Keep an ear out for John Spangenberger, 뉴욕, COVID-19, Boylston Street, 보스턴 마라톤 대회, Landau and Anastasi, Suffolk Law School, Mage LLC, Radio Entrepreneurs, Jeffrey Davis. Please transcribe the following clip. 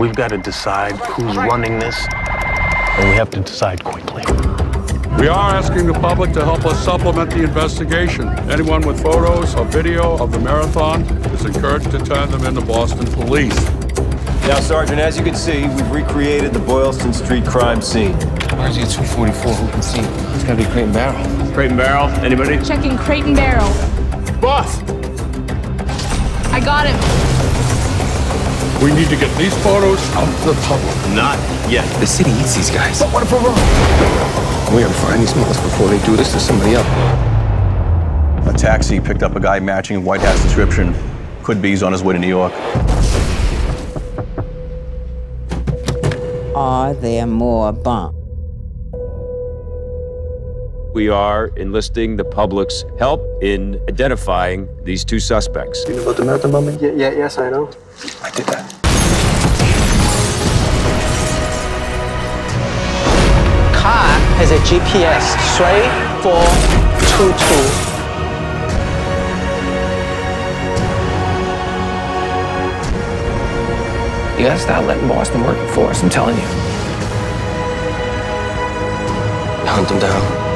We've got to decide who's running this, and we have to decide quickly. We are asking the public to help us supplement the investigation. Anyone with photos or video of the marathon is encouraged to turn them in to Boston Police. Now, Sergeant, as you can see, we've recreated the Boylston Street crime scene. Where's he at 244? Who can see? It's got to be Crate and Barrel. Crate and Barrel? Anybody? Checking Crate and Barrel. Boss! I got him. We need to get these photos out to the public. Not yet. The city eats these guys. But what if we're wrong? We have to find these mullets before they do this to somebody else. A taxi picked up a guy matching White Hat's description. Could be he's on his way to New York. Are there more bombs? We are enlisting the public's help in identifying these two suspects. You know about the marathon bombing? Yes, I know. I did that. Car has a GPS 3422. You gotta stop letting Boston work for us, I'm telling you. Hunt them down.